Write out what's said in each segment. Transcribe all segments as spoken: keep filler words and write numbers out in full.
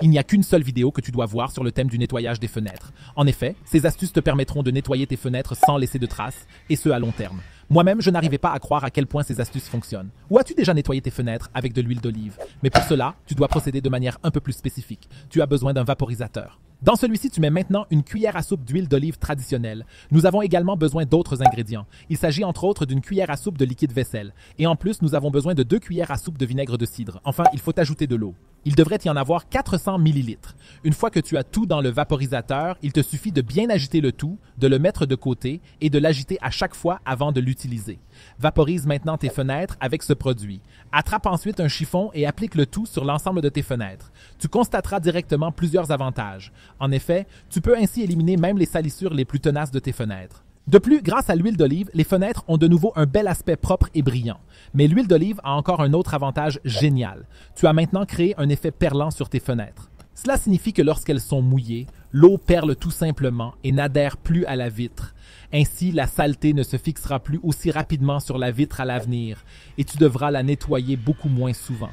Il n'y a qu'une seule vidéo que tu dois voir sur le thème du nettoyage des fenêtres. En effet, ces astuces te permettront de nettoyer tes fenêtres sans laisser de traces, et ce à long terme. Moi-même, je n'arrivais pas à croire à quel point ces astuces fonctionnent. Ou as-tu déjà nettoyé tes fenêtres avec de l'huile d'olive? Mais pour cela, tu dois procéder de manière un peu plus spécifique. Tu as besoin d'un vaporisateur. Dans celui-ci, tu mets maintenant une cuillère à soupe d'huile d'olive traditionnelle. Nous avons également besoin d'autres ingrédients. Il s'agit entre autres d'une cuillère à soupe de liquide vaisselle. Et en plus, nous avons besoin de deux cuillères à soupe de vinaigre de cidre. Enfin, il faut ajouter de l'eau. Il devrait y en avoir quatre cents millilitres. Une fois que tu as tout dans le vaporisateur, il te suffit de bien agiter le tout, de le mettre de côté et de l'agiter à chaque fois avant de l'utiliser. Vaporise maintenant tes fenêtres avec ce produit. Attrape ensuite un chiffon et applique le tout sur l'ensemble de tes fenêtres. Tu constateras directement plusieurs avantages. En effet, tu peux ainsi éliminer même les salissures les plus tenaces de tes fenêtres. De plus, grâce à l'huile d'olive, les fenêtres ont de nouveau un bel aspect propre et brillant. Mais l'huile d'olive a encore un autre avantage génial. Tu as maintenant créé un effet perlant sur tes fenêtres. Cela signifie que lorsqu'elles sont mouillées, l'eau perle tout simplement et n'adhère plus à la vitre. Ainsi, la saleté ne se fixera plus aussi rapidement sur la vitre à l'avenir et tu devras la nettoyer beaucoup moins souvent.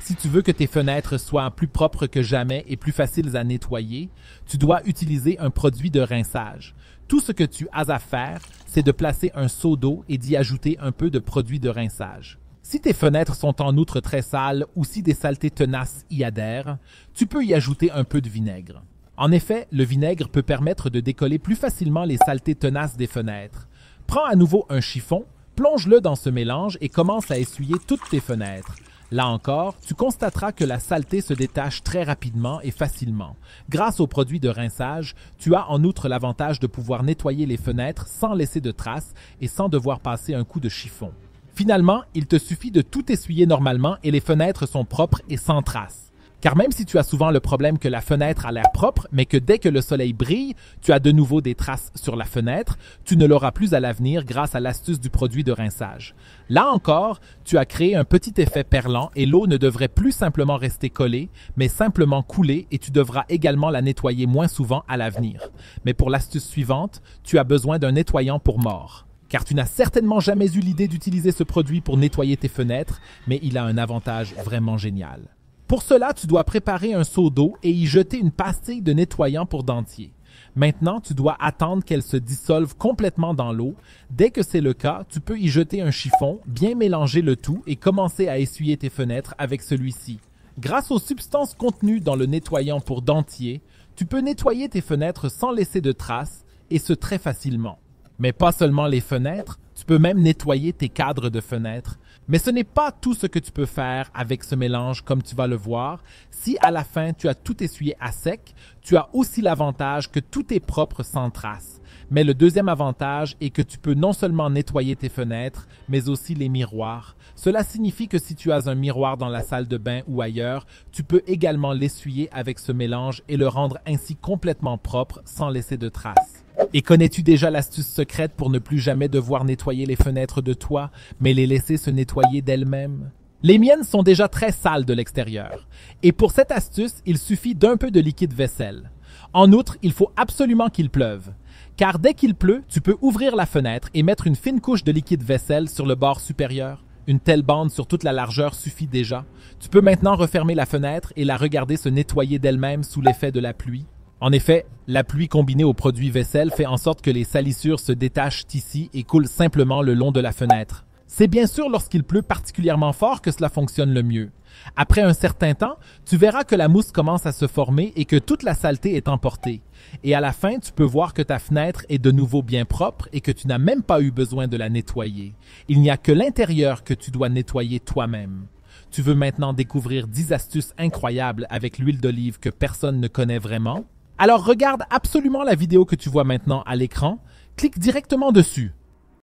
Si tu veux que tes fenêtres soient plus propres que jamais et plus faciles à nettoyer, tu dois utiliser un produit de rinçage. Tout ce que tu as à faire, c'est de placer un seau d'eau et d'y ajouter un peu de produit de rinçage. Si tes fenêtres sont en outre très sales ou si des saletés tenaces y adhèrent, tu peux y ajouter un peu de vinaigre. En effet, le vinaigre peut permettre de décoller plus facilement les saletés tenaces des fenêtres. Prends à nouveau un chiffon, plonge-le dans ce mélange et commence à essuyer toutes tes fenêtres. Là encore, tu constateras que la saleté se détache très rapidement et facilement. Grâce aux produits de rinçage, tu as en outre l'avantage de pouvoir nettoyer les fenêtres sans laisser de traces et sans devoir passer un coup de chiffon. Finalement, il te suffit de tout essuyer normalement et les fenêtres sont propres et sans traces. Car même si tu as souvent le problème que la fenêtre a l'air propre, mais que dès que le soleil brille, tu as de nouveau des traces sur la fenêtre, tu ne l'auras plus à l'avenir grâce à l'astuce du produit de rinçage. Là encore, tu as créé un petit effet perlant et l'eau ne devrait plus simplement rester collée, mais simplement couler et tu devras également la nettoyer moins souvent à l'avenir. Mais pour l'astuce suivante, tu as besoin d'un nettoyant pour mort. Car tu n'as certainement jamais eu l'idée d'utiliser ce produit pour nettoyer tes fenêtres, mais il a un avantage vraiment génial. Pour cela, tu dois préparer un seau d'eau et y jeter une pastille de nettoyant pour dentier. Maintenant, tu dois attendre qu'elle se dissolve complètement dans l'eau. Dès que c'est le cas, tu peux y jeter un chiffon, bien mélanger le tout et commencer à essuyer tes fenêtres avec celui-ci. Grâce aux substances contenues dans le nettoyant pour dentier, tu peux nettoyer tes fenêtres sans laisser de traces, et ce très facilement. Mais pas seulement les fenêtres, tu peux même nettoyer tes cadres de fenêtres. Mais ce n'est pas tout ce que tu peux faire avec ce mélange comme tu vas le voir. Si à la fin tu as tout essuyé à sec, tu as aussi l'avantage que tout est propre sans trace. Mais le deuxième avantage est que tu peux non seulement nettoyer tes fenêtres, mais aussi les miroirs. Cela signifie que si tu as un miroir dans la salle de bain ou ailleurs, tu peux également l'essuyer avec ce mélange et le rendre ainsi complètement propre sans laisser de traces. Et connais-tu déjà l'astuce secrète pour ne plus jamais devoir nettoyer les fenêtres de toi, mais les laisser se nettoyer d'elles-mêmes? Les miennes sont déjà très sales de l'extérieur. Et pour cette astuce, il suffit d'un peu de liquide vaisselle. En outre, il faut absolument qu'il pleuve. Car dès qu'il pleut, tu peux ouvrir la fenêtre et mettre une fine couche de liquide vaisselle sur le bord supérieur. Une telle bande sur toute la largeur suffit déjà. Tu peux maintenant refermer la fenêtre et la regarder se nettoyer d'elle-même sous l'effet de la pluie. En effet, la pluie combinée aux produits vaisselle fait en sorte que les salissures se détachent ici et coulent simplement le long de la fenêtre. C'est bien sûr lorsqu'il pleut particulièrement fort que cela fonctionne le mieux. Après un certain temps, tu verras que la mousse commence à se former et que toute la saleté est emportée. Et à la fin, tu peux voir que ta fenêtre est de nouveau bien propre et que tu n'as même pas eu besoin de la nettoyer. Il n'y a que l'intérieur que tu dois nettoyer toi-même. Tu veux maintenant découvrir dix astuces incroyables avec l'huile d'olive que personne ne connaît vraiment ? Alors regarde absolument la vidéo que tu vois maintenant à l'écran, clique directement dessus.